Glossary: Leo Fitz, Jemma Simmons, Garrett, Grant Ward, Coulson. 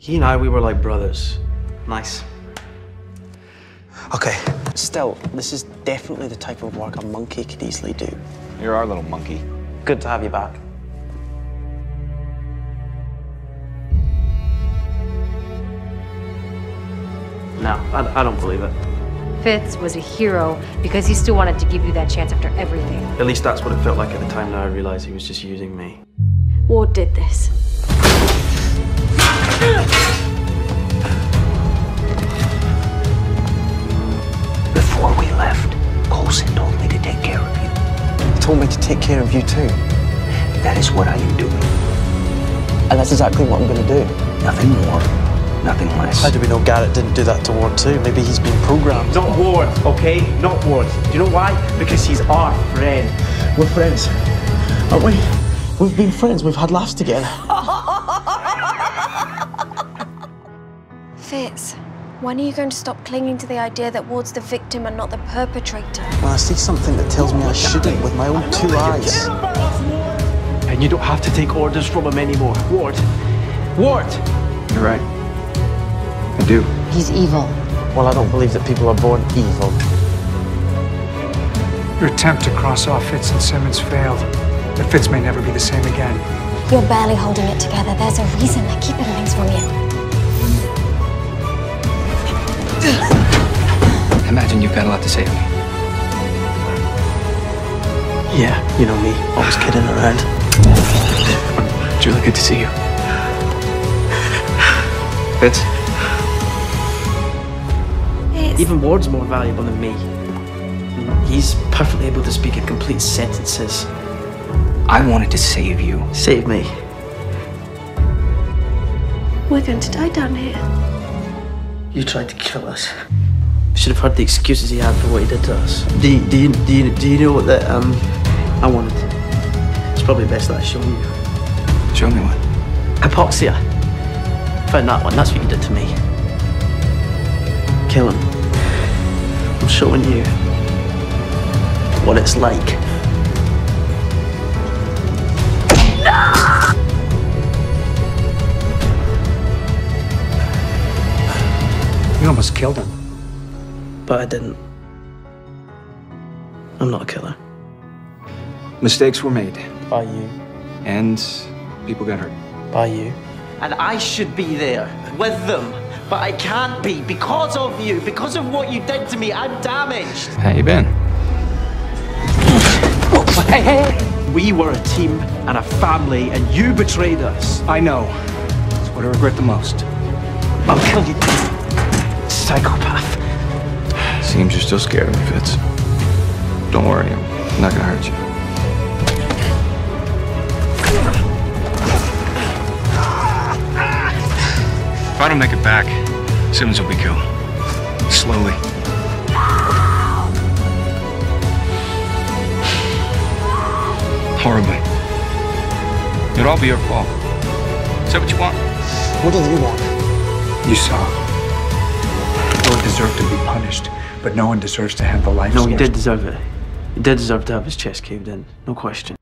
He and I, we were like brothers. Nice. Okay. Still, this is definitely the type of work a monkey could easily do. You're our little monkey. Good to have you back. No, I don't believe it. Fitz was a hero because he still wanted to give you that chance after everything. At least that's what it felt like at the time. Now I realized he was just using me. Ward did this. Before we left, Coulson told me to take care of you. He told me to take care of you too. That is what I am doing. And that's exactly what I'm going to do. Nothing more. Nothing less. How do we know Garrett didn't do that to Ward too? Maybe he's been programmed. Not Ward, okay? Not Ward. Do you know why? Because he's our friend. We're friends, aren't we? We've been friends. We've had laughs together. Fitz, when are you going to stop clinging to the idea that Ward's the victim and not the perpetrator? Well, I see something that tells me I shouldn't with my own two eyes. And you don't have to take orders from him anymore. Ward. Ward! You're right. I do. He's evil. Well, I don't believe that people are born evil. Your attempt to cross off Fitz and Simmons failed. The Fitz may never be the same again. You're barely holding it together. There's a reason they're keeping things from you. I imagine you've got a lot to say to me. Yeah, you know me. Always kidding around. Julie, good to see you. Fitz? Even Ward's more valuable than me. He's perfectly able to speak in complete sentences. I wanted to save you. Save me. We're going to die down here. You tried to kill us. I should have heard the excuses he had for what he did to us. Do you know that I wanted? It's probably best that I show you. Show me what? Hypoxia. Found that one. That's what you did to me. Kill him. I'm showing you what it's like. No! You almost killed him. But I didn't. I'm not a killer. Mistakes were made. By you. And people got hurt. By you. And I should be there with them. But I can't be, because of you, because of what you did to me, I'm damaged. How you been? We were a team and a family, and you betrayed us. I know. It's what I regret the most. I'll kill you, psychopath. Seems you're still scared of me, Fitz. Don't worry, I'm not gonna hurt you. If I don't make it back, Simmons will be killed. Slowly. Horribly. It'll all be your fault. Is that what you want? What do you want? You saw. Lord deserved to be punished, but no one deserves to have the life. No, he did deserve it. He did deserve to have his chest caved in, no question.